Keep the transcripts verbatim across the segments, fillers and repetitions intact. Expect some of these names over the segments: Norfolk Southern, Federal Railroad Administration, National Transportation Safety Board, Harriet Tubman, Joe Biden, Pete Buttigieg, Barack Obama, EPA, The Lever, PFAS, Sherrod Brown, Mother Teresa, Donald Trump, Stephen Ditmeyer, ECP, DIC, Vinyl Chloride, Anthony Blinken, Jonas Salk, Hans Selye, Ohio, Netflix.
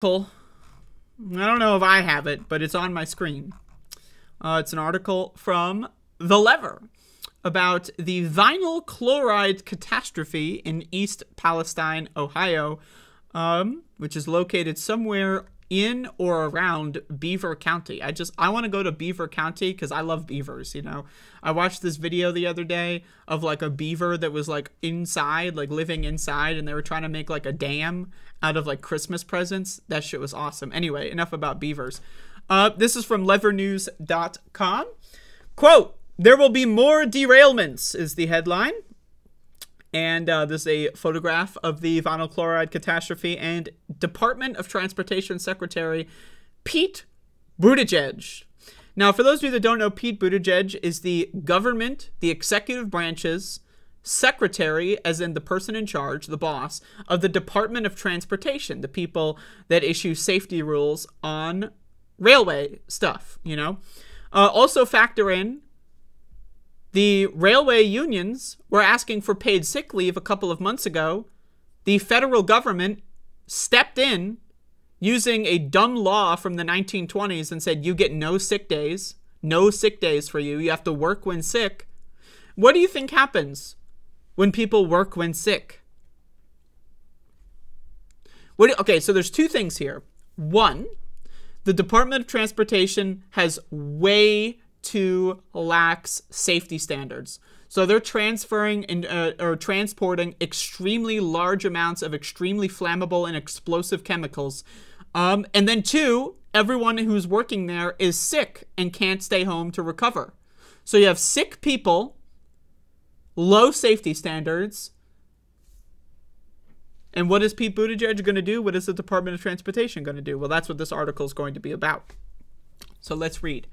I don't know if I have it, but it's on my screen. Uh, it's an article from The Lever about the vinyl chloride catastrophe in East Palestine, Ohio, um, which is located somewhere in or around Beaver County. I just, I want to go to Beaver County because I love beavers, you know. I watched this video the other day of like a beaver that was like inside, like living inside, and they were trying to make like a dam out of like Christmas presents. That shit was awesome. Anyway, enough about beavers. Uh, this is from lever news dot com. Quote, "There will be more derailments," is the headline. And uh, this is a photograph of the vinyl chloride catastrophe, and Department of Transportation Secretary Pete Buttigieg. Now, for those of you that don't know, Pete Buttigieg is the government, the executive branch's secretary, as in the person in charge, the boss, of the Department of Transportation, the people that issue safety rules on railway stuff, you know. Uh, also factor in, the railway unions were asking for paid sick leave a couple of months ago. The federal government stepped in using a dumb law from the nineteen twenties and said, you get no sick days, no sick days for you. You have to work when sick. What do you think happens when people work when sick? What do, okay, so there's two things here. One, the Department of Transportation has way to lax safety standards. So they're transferring and uh, or transporting extremely large amounts of extremely flammable and explosive chemicals. Um, and then two, everyone who's working there is sick and can't stay home to recover. So you have sick people, low safety standards. And what is Pete Buttigieg going to do? What is the Department of Transportation going to do? Well, that's what this article is going to be about. So let's read.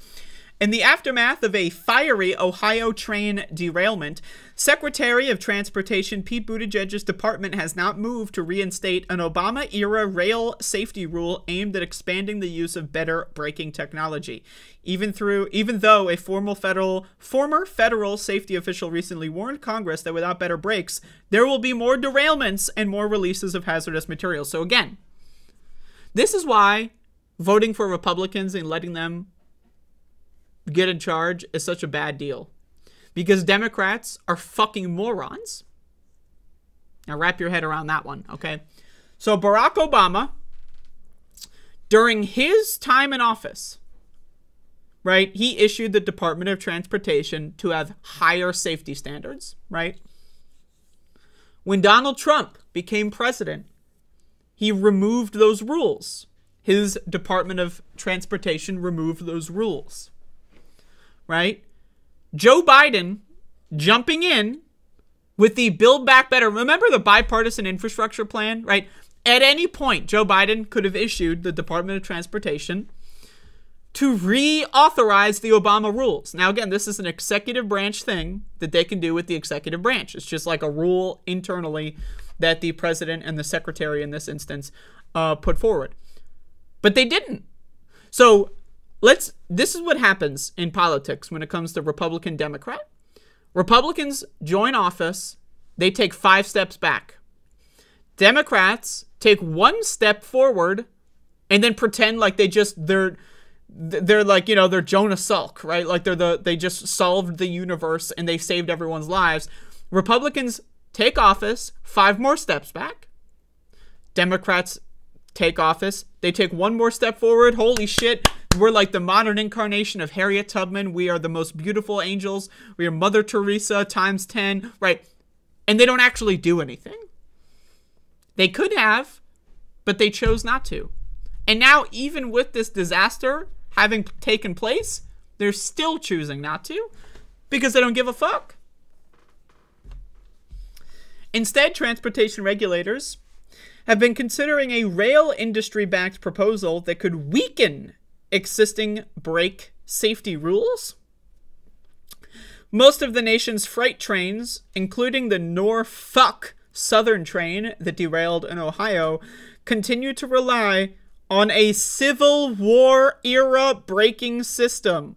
In the aftermath of a fiery Ohio train derailment, Secretary of Transportation Pete Buttigieg's department has now moved to reinstate an Obama-era rail safety rule aimed at expanding the use of better braking technology. Even through, even though a formal federal, former federal safety official recently warned Congress that without better brakes, there will be more derailments and more releases of hazardous materials. So again, this is why voting for Republicans and letting them get in charge is such a bad deal, because Democrats are fucking morons. Now wrap your head around that one, okay? So Barack Obama, during his time in office, right, he issued the Department of Transportation to have higher safety standards, right? When Donald Trump became president, he removed those rules. His Department of Transportation removed those rules. Right? Joe Biden jumping in with the Build Back Better. Remember the bipartisan infrastructure plan, right? At any point, Joe Biden could have issued the Department of Transportation to reauthorize the Obama rules. Now, again, this is an executive branch thing that they can do with the executive branch. It's just like a rule internally that the president and the secretary in this instance uh, put forward. But they didn't. So Let's, this is what happens in politics when it comes to Republican Democrat. Republicans join office, they take five steps back. Democrats take one step forward and then pretend like they just, they're, they're like, you know, they're Jonas Salk, right? Like they're the, they just solved the universe and they saved everyone's lives. Republicans take office, five more steps back. Democrats take office, they take one more step forward. Holy shit. We're like the modern incarnation of Harriet Tubman. We are the most beautiful angels. We are Mother Teresa times ten, right? And they don't actually do anything. They could have, but they chose not to. And now, even with this disaster having taken place, they're still choosing not to because they don't give a fuck. Instead, transportation regulators have been considering a rail industry-backed proposal that could weaken existing brake safety rules. Most of the nation's freight trains, including the Norfolk Southern train that derailed in Ohio, continue to rely on a Civil War era braking system.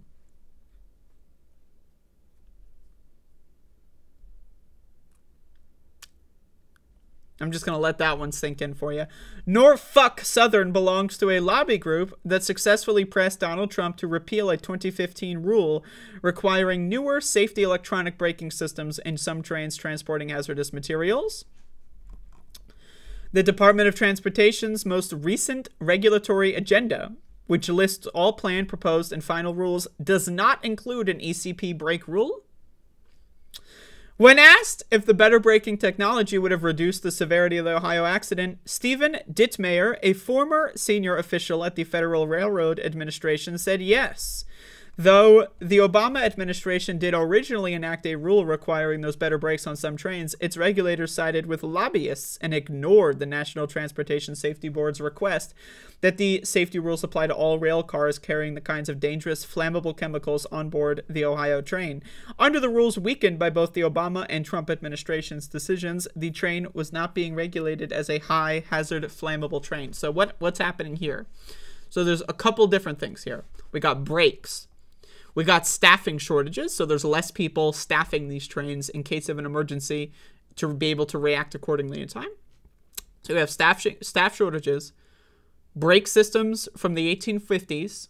I'm just going to let that one sink in for you. Norfolk Southern belongs to a lobby group that successfully pressed Donald Trump to repeal a twenty fifteen rule requiring newer safety electronic braking systems in some trains transporting hazardous materials. The Department of Transportation's most recent regulatory agenda, which lists all planned, proposed, and final rules, does not include an E C P brake rule. When asked if the better braking technology would have reduced the severity of the Ohio accident, Stephen Ditmeyer, a former senior official at the Federal Railroad Administration, said yes. Though the Obama administration did originally enact a rule requiring those better brakes on some trains, its regulators sided with lobbyists and ignored the National Transportation Safety Board's request that the safety rules apply to all rail cars carrying the kinds of dangerous, flammable chemicals on board the Ohio train. Under the rules weakened by both the Obama and Trump administration's decisions, the train was not being regulated as a high-hazard flammable train. So what, what's happening here? So there's a couple different things here. We got brakes. We got staffing shortages, so there's less people staffing these trains in case of an emergency to be able to react accordingly in time. So we have staff, sh staff shortages, brake systems from the eighteen fifties,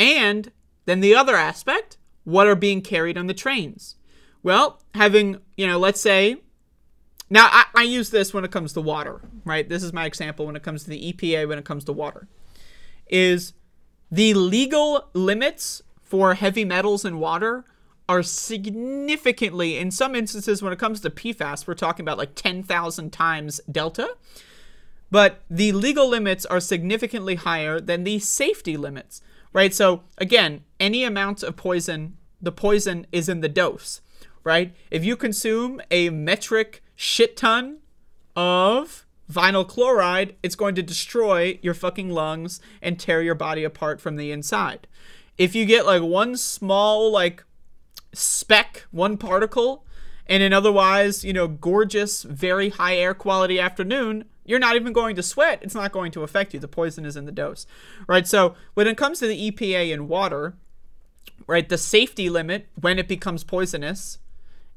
and then the other aspect, what are being carried on the trains? Well, having, you know, let's say, now I, I use this when it comes to water, right? This is my example when it comes to the E P A, when it comes to water, is the legal limits for heavy metals in water are significantly, in some instances when it comes to P FAS, we're talking about like ten thousand times delta, but the legal limits are significantly higher than the safety limits, right? So again, any amount of poison, the poison is in the dose, right? If you consume a metric shit ton of vinyl chloride, it's going to destroy your fucking lungs and tear your body apart from the inside. If you get like one small like speck, one particle, in an otherwise, you know, gorgeous, very high air quality afternoon, you're not even going to sweat. It's not going to affect you. The poison is in the dose, right? So when it comes to the E P A and water, right, the safety limit when it becomes poisonous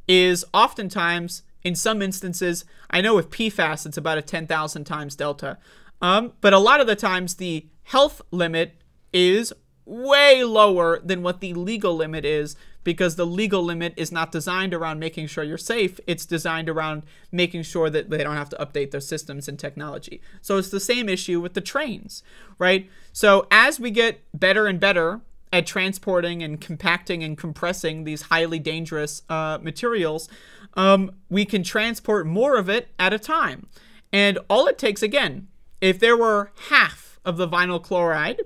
is oftentimes, in some instances, I know with P FAS, it's about a ten thousand times delta. Um, but a lot of the times the health limit is way lower than what the legal limit is, because the legal limit is not designed around making sure you're safe. It's designed around making sure that they don't have to update their systems and technology. So it's the same issue with the trains, right? So as we get better and better at transporting and compacting and compressing these highly dangerous uh, materials, um, we can transport more of it at a time. And all it takes, again, if there were half of the vinyl chloride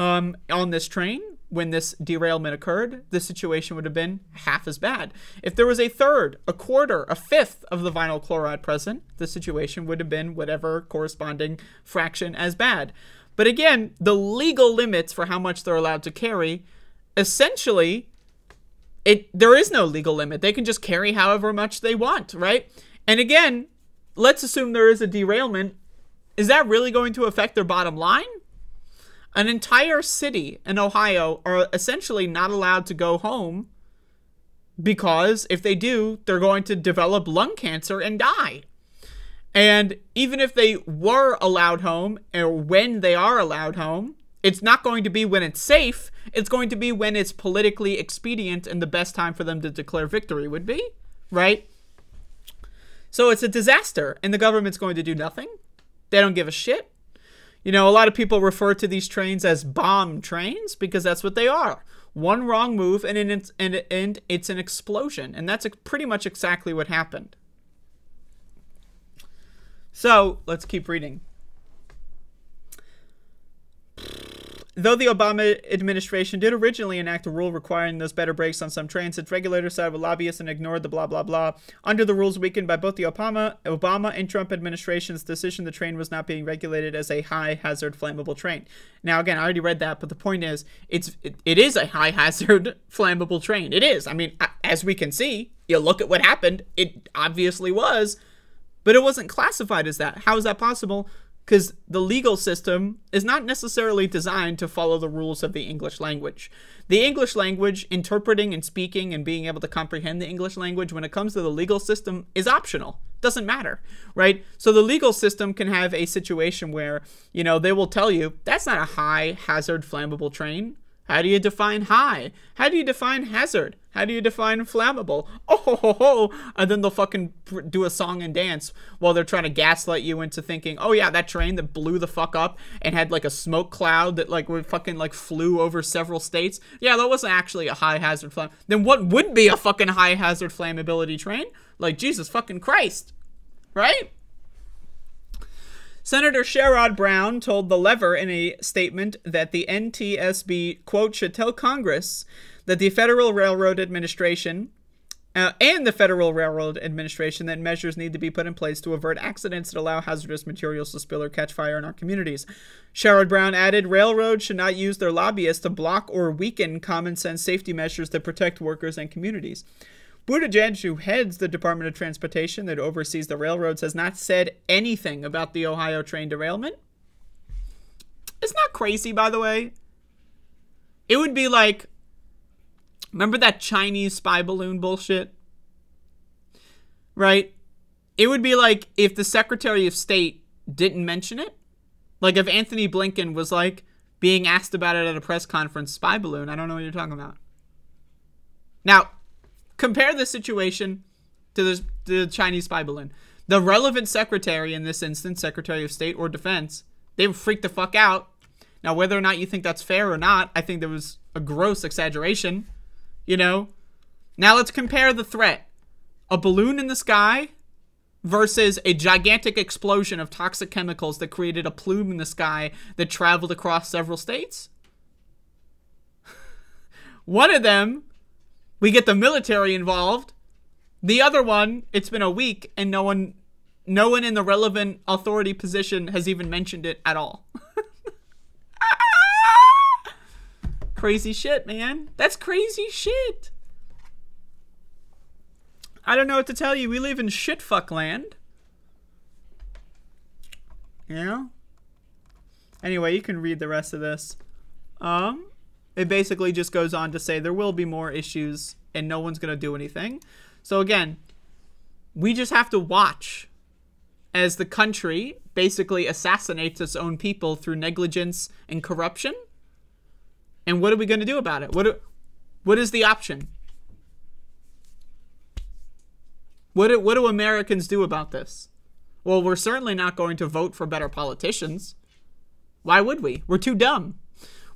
Um, on this train when this derailment occurred, the situation would have been half as bad. If there was a third, a quarter, a fifth of the vinyl chloride present, the situation would have been whatever corresponding fraction as bad. But again, the legal limits for how much they're allowed to carry, essentially, it there is no legal limit. They can just carry however much they want, right? And again, let's assume there is a derailment. Is that really going to affect their bottom line? An entire city in Ohio are essentially not allowed to go home, because if they do, they're going to develop lung cancer and die. And even if they were allowed home, or when they are allowed home, it's not going to be when it's safe. It's going to be when it's politically expedient and the best time for them to declare victory would be, right? So it's a disaster, and the government's going to do nothing. They don't give a shit. You know, a lot of people refer to these trains as bomb trains because that's what they are. One wrong move and, it, and, it, and it's an explosion. And that's pretty much exactly what happened. So let's keep reading. Though the Obama administration did originally enact a rule requiring those better brakes on some trains, its regulators sided with lobbyists and ignored the blah, blah, blah. Under the rules weakened by both the Obama, Obama and Trump administration's decision, the train was not being regulated as a high-hazard flammable train. Now, again, I already read that, but the point is, it's, it, it is a high-hazard flammable train. It is. I mean, as we can see, you look at what happened. It obviously was, but it wasn't classified as that. How is that possible? because the legal system is not necessarily designed to follow the rules of the English language. The English language, interpreting and speaking and being able to comprehend the English language when it comes to the legal system is optional. Doesn't matter, right? So the legal system can have a situation where, you know, they will tell you, that's not a high hazard flammable train. How do you define high? How do you define hazard? How do you define flammable? Oh, ho, ho, ho. And then they'll fucking do a song and dance while they're trying to gaslight you into thinking, oh yeah, that train that blew the fuck up and had like a smoke cloud that like would fucking like flew over several states. Yeah, that wasn't actually a high hazard flam. Then what would be a fucking high hazard flammability train? Like Jesus fucking Christ, right? Senator Sherrod Brown told The Lever in a statement that the N T S B, quote, should tell Congress that the Federal Railroad Administration uh, and the Federal Railroad Administration that measures need to be put in place to avert accidents that allow hazardous materials to spill or catch fire in our communities. Sherrod Brown added, railroads should not use their lobbyists to block or weaken common sense safety measures that protect workers and communities. Buttigieg, who heads the Department of Transportation that oversees the railroads, has not said anything about the Ohio train derailment. It's not crazy, by the way. It would be like, remember that Chinese spy balloon bullshit? Right? It would be like if the Secretary of State didn't mention it. Like if Anthony Blinken was like being asked about it at a press conference, spy balloon, I don't know what you're talking about. Now, compare this situation to the, to the Chinese spy balloon. The relevant secretary in this instance, Secretary of State or Defense, they freaked the fuck out. Now, whether or not you think that's fair or not, I think there was a gross exaggeration, you know? Now let's compare the threat. A balloon in the sky versus a gigantic explosion of toxic chemicals that created a plume in the sky that traveled across several states. One of them, we get the military involved. The other one, it's been a week and no one no one in the relevant authority position has even mentioned it at all. Crazy shit, man. That's crazy shit. I don't know what to tell you. We live in shitfuck land. Yeah. Anyway, you can read the rest of this. Um... It basically just goes on to say there will be more issues and no one's going to do anything. So again, we just have to watch as the country basically assassinates its own people through negligence and corruption. And what are we going to do about it? What do, what is the option? What do, what do Americans do about this? Well, we're certainly not going to vote for better politicians. Why would we? We're too dumb.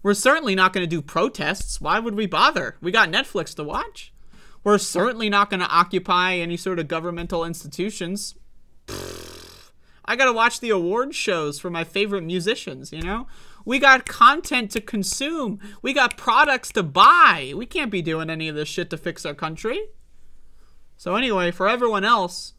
We're certainly not going to do protests. Why would we bother? We got Netflix to watch. We're certainly not going to occupy any sort of governmental institutions. Pfft. I got to watch the award shows for my favorite musicians, you know? We got content to consume. We got products to buy. We can't be doing any of this shit to fix our country. So anyway, for everyone else,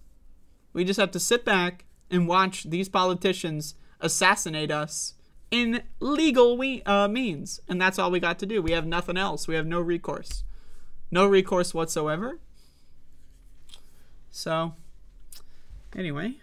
we just have to sit back and watch these politicians assassinate us in legal we, uh, means. And that's all we got to do. We have nothing else. We have no recourse. No recourse whatsoever. So, anyway.